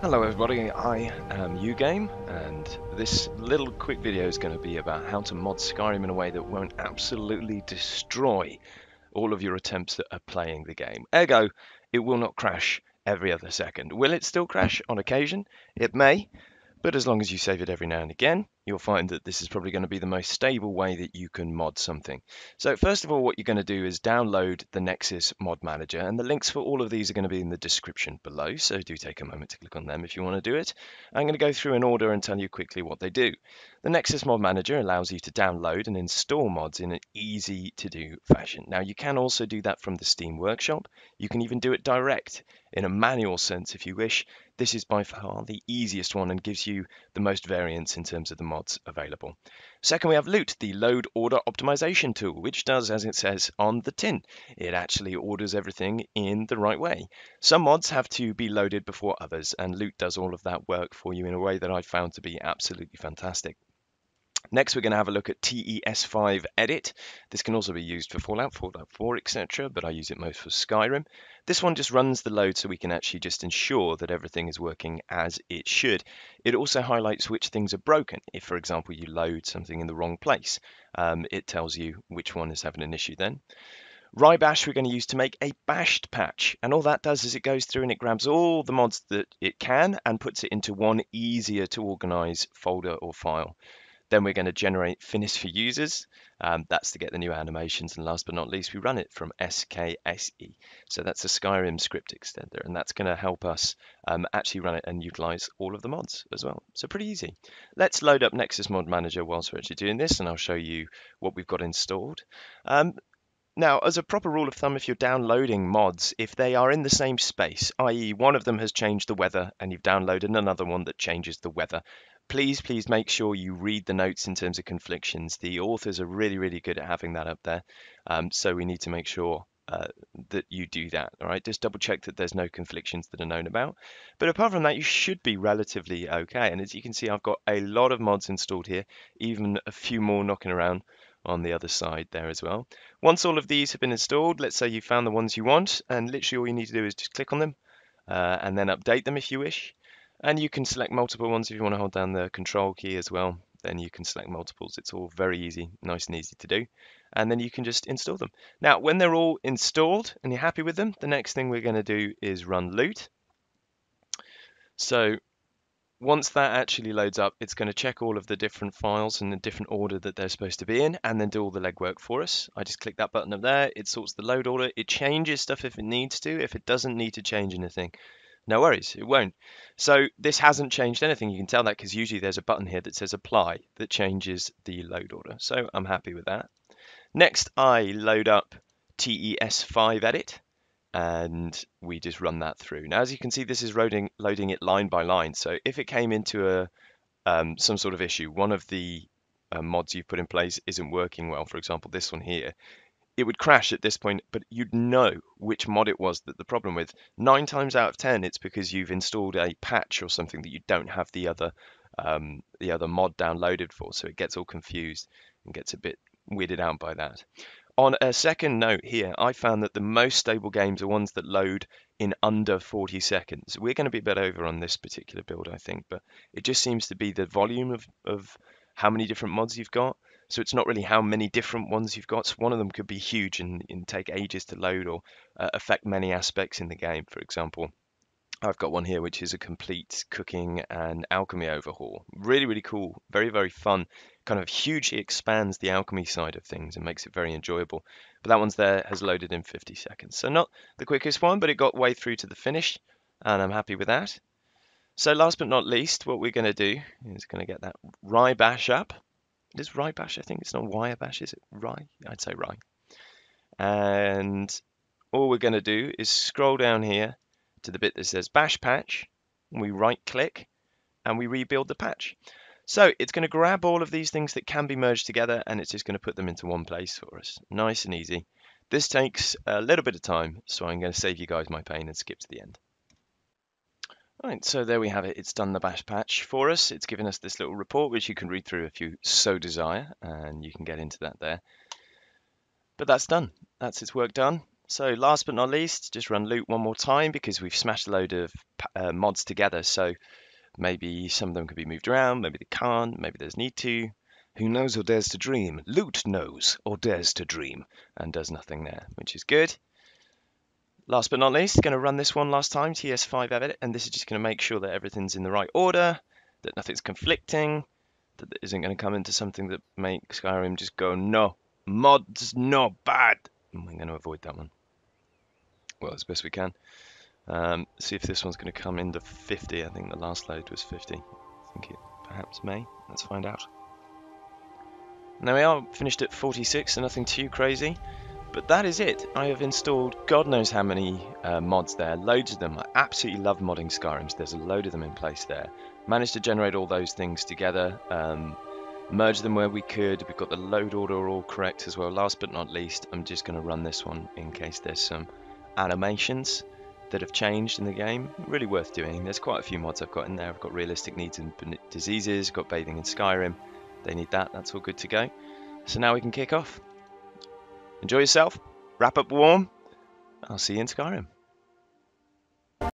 Hello everybody, I am Yü-GäME, and this little quick video is going to be about how to mod Skyrim in a way that won't absolutely destroy all of your attempts at playing the game. Ergo, it will not crash every other second. Will it still crash on occasion? It may, but as long as you save it every now and again, you'll find that this is probably going to be the most stable way that you can mod something. So first of all, what you're going to do is download the Nexus Mod Manager, and the links for all of these are going to be in the description below, so do take a moment to click on them if you want to do it. I'm going to go through in order and tell you quickly what they do. The Nexus Mod Manager allows you to download and install mods in an easy-to-do fashion. Now, you can also do that from the Steam Workshop. You can even do it direct in a manual sense if you wish. This is by far the easiest one and gives you the most variance in terms of the mods available. Second, we have Loot, the load order optimization tool, which does as it says on the tin. It actually orders everything in the right way. Some mods have to be loaded before others, and Loot does all of that work for you in a way that I found to be absolutely fantastic. Next, we're going to have a look at TES5Edit. This can also be used for Fallout, Fallout 4, etc., but I use it most for Skyrim. This one just runs the load so we can actually just ensure that everything is working as it should. It also highlights which things are broken. If, for example, you load something in the wrong place, it tells you which one is having an issue then. Wrye Bash we're going to use to make a bashed patch, and all that does is it goes through and it grabs all the mods that it can and puts it into one easier to organize folder or file. Then we're going to generate FNIS for users. That's to get the new animations. And last but not least, we run it from SKSE. So that's a Skyrim script extender. And that's going to help us actually run it and utilize all of the mods as well. So pretty easy. Let's load up Nexus Mod Manager whilst we're actually doing this. And I'll show you what we've got installed. Now, as a proper rule of thumb, if you're downloading mods, if they are in the same space, i.e. one of them has changed the weather and you've downloaded another one that changes the weather, please make sure you read the notes in terms of conflictions. The authors are really good at having that up there, so we need to make sure that you do that. All right, just double check that there's no conflictions that are known about, but apart from that you should be relatively okay. And as you can see, I've got a lot of mods installed here, even a few more knocking around on the other side there as well. Once all of these have been installed, let's say you found the ones you want, and literally all you need to do is just click on them and then update them if you wish. And you can select multiple ones if you want to hold down the control key as well. Then you can select multiples. It's all very easy, nice and easy to do. And then you can just install them. Now, when they're all installed and you're happy with them, the next thing we're going to do is run Loot. So once that actually loads up, it's going to check all of the different files in the different order that they're supposed to be in, and then do all the legwork for us. I just click that button up there. It sorts the load order. It changes stuff if it needs to. If it doesn't need to change anything, no worries, it won't. So this hasn't changed anything. You can tell that because usually there's a button here that says Apply that changes the load order. So I'm happy with that. Next, I load up TES5Edit and we just run that through. Now, as you can see, this is loading it line by line. So if it came into a some sort of issue, one of the mods you've put in place isn't working well, for example, this one here, it would crash at this point, but you'd know which mod it was that the problem with. 9 times out of 10, it's because you've installed a patch or something that you don't have the other mod downloaded for, so it gets all confused and gets a bit weirded out by that. On a second note here, I found that the most stable games are ones that load in under 40 seconds. We're going to be a bit over on this particular build, I think, but it just seems to be the volume of how many different mods you've got. So it's not really how many different ones you've got. So one of them could be huge and take ages to load or affect many aspects in the game. For example, I've got one here which is a complete cooking and alchemy overhaul. Really cool, very fun. Kind of hugely expands the alchemy side of things and makes it very enjoyable. But that one's there, has loaded in 50 seconds. So not the quickest one, but it got way through to the finish, and I'm happy with that. So last but not least, what we're going to do is going to get that Wrye Bash up. It is Wrye Bash, I think. It's not Wrye Bash, is it? Wrye? I'd say Wrye. And all we're going to do is scroll down here to the bit that says Bash Patch. And we right click and we rebuild the patch. So it's going to grab all of these things that can be merged together and it's just going to put them into one place for us. Nice and easy. This takes a little bit of time, so I'm going to save you guys my pain and skip to the end. Right, so there we have it. It's done the bash patch for us. It's given us this little report, which you can read through if you so desire, and you can get into that there. But that's done. That's its work done. So last but not least, just run Loot one more time because we've smashed a load of mods together. So maybe some of them could be moved around, maybe they can't, maybe there's need to. Who knows or dares to dream? Loot knows or dares to dream and does nothing there, which is good. Last but not least, going to run this one last time, TES5Edit, and this is just going to make sure that everything's in the right order, that nothing's conflicting, that it isn't going to come into something that makes Skyrim just go, no, mods, no, bad. And we're going to avoid that one. Well, as best we can. See if this one's going to come into 50. I think the last load was 50. I think it perhaps may. Let's find out. Now we are finished at 46, so nothing too crazy. But that is it. I have installed God knows how many mods there. Loads of them. I absolutely love modding Skyrim, so there's a load of them in place there. Managed to generate all those things together. Merge them where we could. We've got the load order all correct as well. Last but not least, I'm just going to run this one in case there's some animations that have changed in the game. Really worth doing. There's quite a few mods I've got in there. I've got Realistic Needs and Diseases. I've got Bathing in Skyrim. They need that. That's all good to go. So now we can kick off. Enjoy yourself. Wrap up warm. I'll see you in Skyrim.